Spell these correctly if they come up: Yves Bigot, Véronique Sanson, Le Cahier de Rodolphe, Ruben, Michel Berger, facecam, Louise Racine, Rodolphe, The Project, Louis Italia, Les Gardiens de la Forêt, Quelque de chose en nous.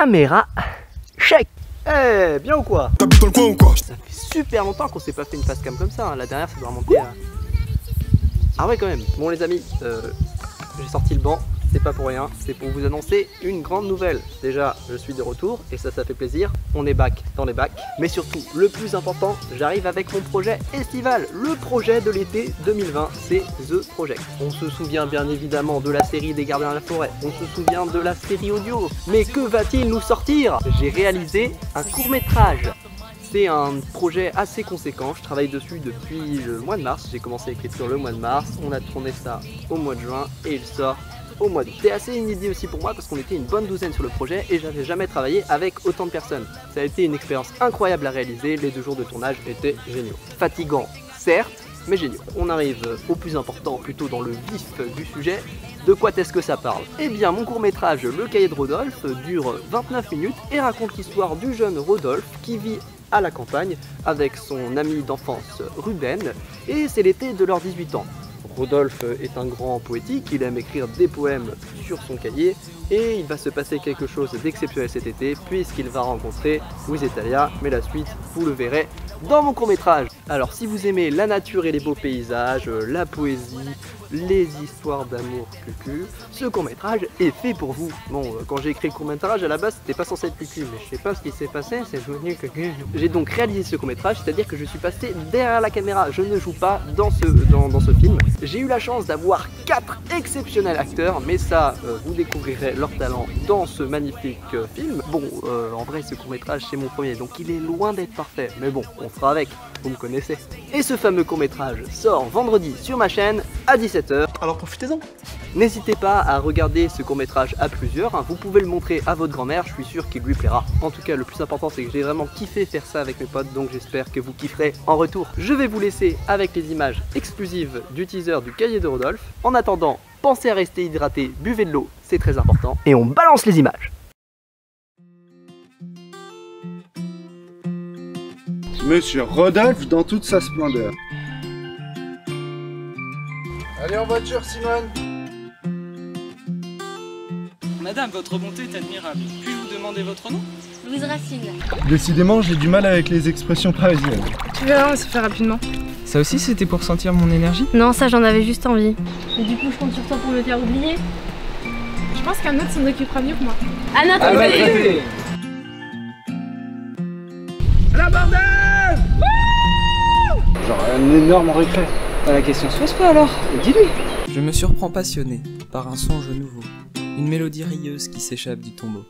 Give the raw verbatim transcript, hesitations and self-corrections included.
Caméra, check. Eh, hey, bien ou quoi? T'habites dans le coin ou quoi? Ça fait super longtemps qu'on s'est pas fait une face cam comme ça, hein. La dernière ça doit remonter à... Ah ouais quand même. Bon les amis, euh, j'ai sorti le banc, c'est pas pour rien, c'est pour vous annoncer une grande nouvelle. Déjà, je suis de retour et ça, ça fait plaisir, on est back dans les bacs. Mais surtout, le plus important, j'arrive avec mon projet estival, le projet de l'été deux mille vingt, c'est The Project. On se souvient bien évidemment de la série des Gardiens de la Forêt, on se souvient de la série audio, mais que va-t-il nous sortir? J'ai réalisé un court-métrage. C'est un projet assez conséquent, je travaille dessus depuis le mois de mars, j'ai commencé l'écriture le mois de mars, on a tourné ça au mois de juin et il sort au mois d'août. C'était assez inédit aussi pour moi parce qu'on était une bonne douzaine sur le projet et j'avais jamais travaillé avec autant de personnes. Ça a été une expérience incroyable à réaliser, les deux jours de tournage étaient géniaux. Fatigants, certes, mais géniaux. On arrive au plus important, plutôt dans le vif du sujet. De quoi est-ce que ça parle? Eh bien mon court-métrage Le Cahier de Rodolphe dure vingt-neuf minutes et raconte l'histoire du jeune Rodolphe qui vit à la campagne avec son ami d'enfance Ruben et c'est l'été de leurs dix-huit ans. Rodolphe est un grand poétique, il aime écrire des poèmes sur son cahier et il va se passer quelque chose d'exceptionnel cet été puisqu'il va rencontrer Louis Italia, mais la suite vous le verrez dans mon court-métrage. Alors si vous aimez la nature et les beaux paysages, la poésie, les histoires d'amour cucu, ce court-métrage est fait pour vous. Bon, quand j'ai écrit le court-métrage, à la base, c'était pas censé être cucu, mais je sais pas ce qui s'est passé, c'est devenu cucu. J'ai donc réalisé ce court-métrage, c'est-à-dire que je suis passé derrière la caméra, je ne joue pas dans ce, dans, dans ce film. J'ai eu la chance d'avoir quatre exceptionnels acteurs, mais ça, euh, vous découvrirez leur talent dans ce magnifique euh, film. Bon, euh, en vrai, ce court-métrage, c'est mon premier, donc il est loin d'être parfait, mais bon, on fera avec, vous me connaissez. Et ce fameux court-métrage sort vendredi sur ma chaîne à dix-sept heures. Alors profitez-en. N'hésitez pas à regarder ce court-métrage à plusieurs, hein. Vous pouvez le montrer à votre grand-mère, je suis sûr qu'il lui plaira. En tout cas, le plus important, c'est que j'ai vraiment kiffé faire ça avec mes potes, donc j'espère que vous kifferez en retour. Je vais vous laisser avec les images exclusives du teaser du Cahier de Rodolphe. En attendant, pensez à rester hydraté, buvez de l'eau, c'est très important. Et on balance les images. Monsieur Rodolphe dans toute sa splendeur. Allez en voiture, Simone. Madame, votre bonté est admirable. Puis-je vous demander votre nom? Louise Racine. Décidément, j'ai du mal avec les expressions parisiennes. Tu verras, on se fait rapidement. Ça aussi, c'était pour sentir mon énergie? Non, ça, j'en avais juste envie. Et du coup, je compte sur toi pour me faire oublier. Je pense qu'un autre s'en occupera mieux que moi. À notre côté. La bordel! Un énorme regret. La question se pose pas alors, dis-lui. Je me surprends passionné par un songe nouveau, une mélodie rieuse qui s'échappe du tombeau.